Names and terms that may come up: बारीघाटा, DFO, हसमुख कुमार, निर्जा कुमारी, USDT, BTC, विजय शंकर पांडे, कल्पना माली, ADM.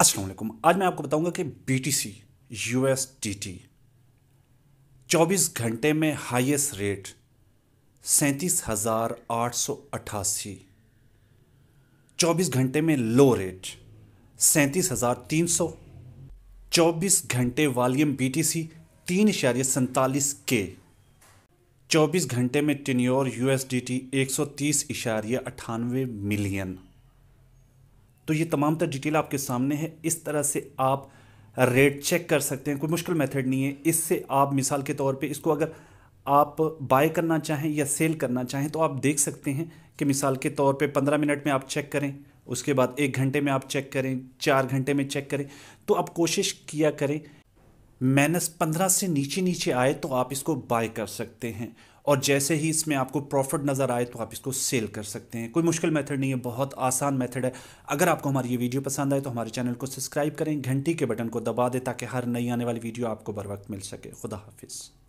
अस्सलाम वालेकुम। आज मैं आपको बताऊंगा कि BTC USDT 24 घंटे में हाईएस्ट रेट 37,888, 24 घंटे में लो रेट 37,300, 24 घंटे वॉल्यूम BTC 3.47K, 24 घंटे में टेन्योर USDT 130.98 मिलियन। तो ये तमाम तर डिटेल आपके सामने है। इस तरह से आप रेट चेक कर सकते हैं, कोई मुश्किल मेथड नहीं है। इससे आप मिसाल के तौर पे इसको अगर आप बाय करना चाहें या सेल करना चाहें तो आप देख सकते हैं कि मिसाल के तौर पे 15 मिनट में आप चेक करें, उसके बाद 1 घंटे में आप चेक करें, 4 घंटे में चेक करें। तो आप कोशिश किया करें -15 से नीचे आए तो आप इसको बाय कर सकते हैं, और जैसे ही इसमें आपको प्रॉफिट नज़र आए तो आप इसको सेल कर सकते हैं। कोई मुश्किल मेथड नहीं है, बहुत आसान मेथड है। अगर आपको हमारी ये वीडियो पसंद आए तो हमारे चैनल को सब्सक्राइब करें, घंटी के बटन को दबा दें ताकि हर नई आने वाली वीडियो आपको बर वक्त मिल सके। खुदा हाफिज़।